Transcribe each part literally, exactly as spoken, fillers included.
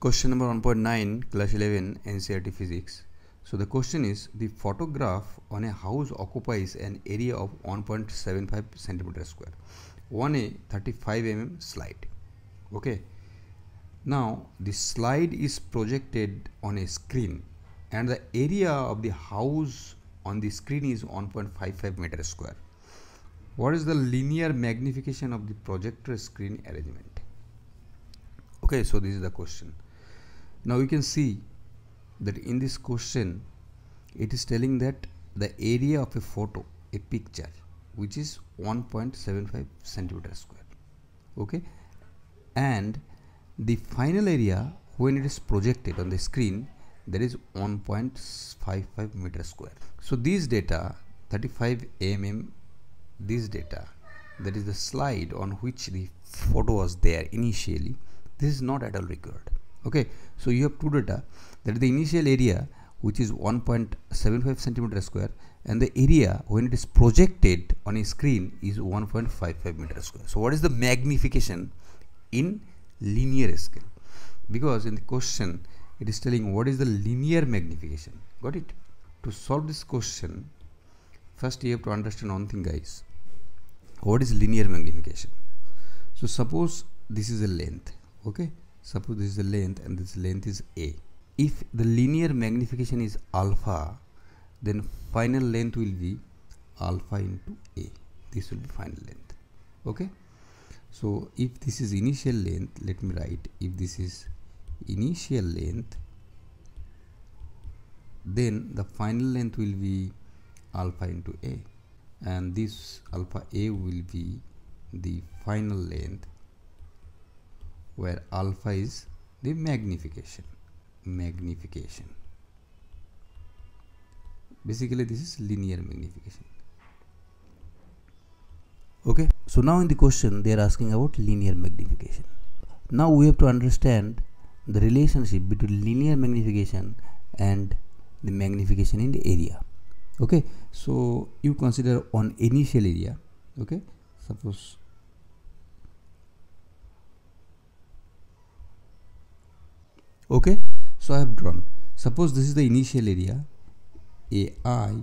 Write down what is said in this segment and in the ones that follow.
Question number one point nine, class eleven, N C E R T Physics. So the question is, the photograph on a house occupies an area of one point seven five centimeter square on a thirty-five millimeter slide. Okay. Now the slide is projected on a screen and the area of the house on the screen is one point five five meter square. What is the linear magnification of the projector screen arrangement? Okay, so this is the question. Now you can see that in this question it is telling that the area of a photo, a picture, which is one point seven five centimeter square, okay, and the final area when it is projected on the screen, that is one point five five meter square. So these data, thirty-five millimeter, this data, that is the slide on which the photo was there initially, this is not at all required. Okay, so you have two data, that is the initial area, which is one point seven five centimeter square, and the area when it is projected on a screen is one point five five meter square. So what is the magnification in linear scale? Because in the question it is telling what is the linear magnification. Got it? To solve this question, first you have to understand one thing, guys. What is linear magnification? So suppose this is a length. Okay, suppose this is a length and this length is a. If the linear magnification is alpha, then final length will be alpha into a. This will be final length. Okay, so if this is initial length, let me write, if this is initial length, then the final length will be alpha into a, and this alpha a will be the final length, where alpha is the magnification. Magnification. Basically, this is linear magnification. Okay. So now in the question, they are asking about linear magnification. Now we have to understand the relationship between linear magnification and the magnification in the area. Okay. So you consider on initial area. Okay. Suppose okay, so I have drawn, suppose this is the initial area A I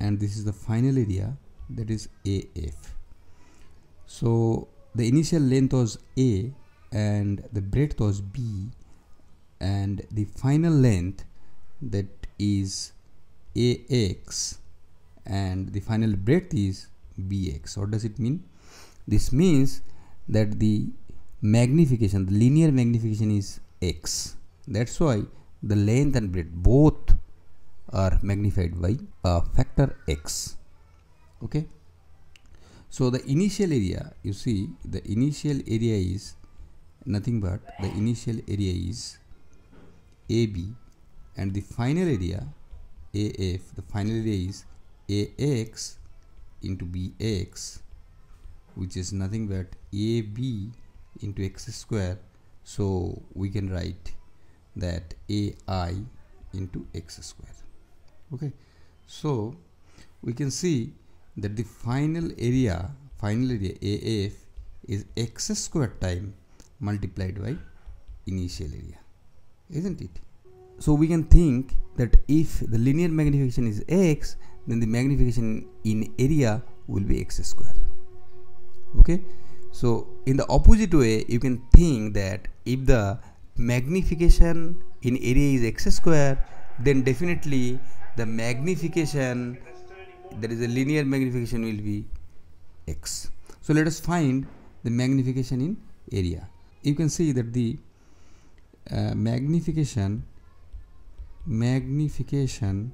and this is the final area, that is A F. So the initial length was A and the breadth was B, and the final length, that is A X, and the final breadth is B X. What does it mean? This means that the magnification, the linear magnification is X. That's why the length and breadth both are magnified by a factor X. Okay, so the initial area, you see, the initial area is nothing but the initial area is A B, and the final area A F, the final area is A X into B X, which is nothing but A B into X square. So we can write that A I into X square. Okay, so we can see that the final area, final area A F is X square time multiplied by initial area, isn't it? So we can think that if the linear magnification is X, then the magnification in area will be X square. Okay, so in the opposite way, you can think that if the magnification in area is X square, then definitely the magnification, there is a linear magnification, will be X. So let us find the magnification in area. You can see that the uh, magnification magnification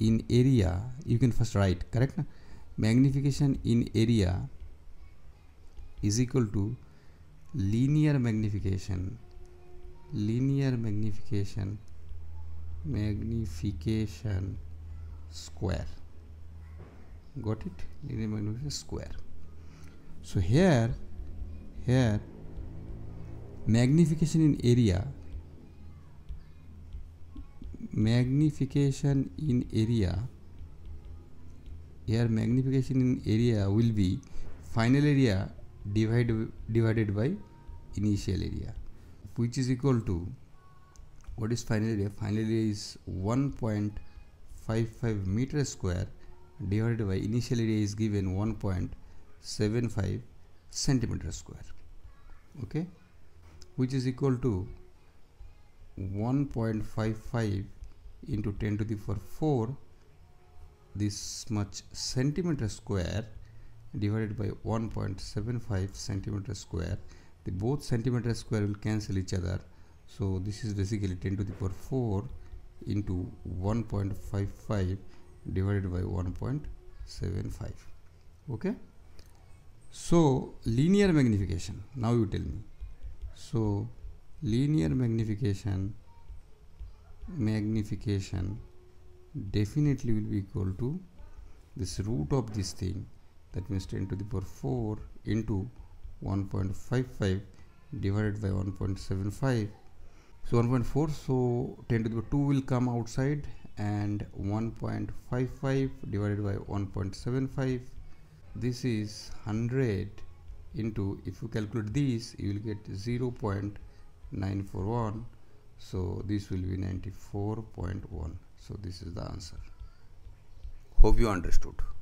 in area, you can first write, correct? Magnification in area is equal to linear magnification linear magnification magnification square. Got it? Linear magnification square. So here here magnification in area magnification in area here magnification in area will be final area divided divided by initial area. which is equal to, what is final area? Final area is one point five five meter square divided by initial area is given one point seven five centimeter square, okay, which is equal to one point five five into ten to the power four this much centimeter square divided by one point seven five centimeter square. The both centimeter square will cancel each other, so this is basically ten to the power four into one point five five divided by one point seven five. okay, so linear magnification, now you tell me. So linear magnification magnification definitely will be equal to this root of this thing, that means ten to the power four into one point five five divided by one point seven five. So one point four, so ten to the power two will come outside, and one point five five divided by one point seven five, this is one hundred into, if you calculate this you will get zero point nine four one, so this will be ninety-four point one. So this is the answer. Hope you understood.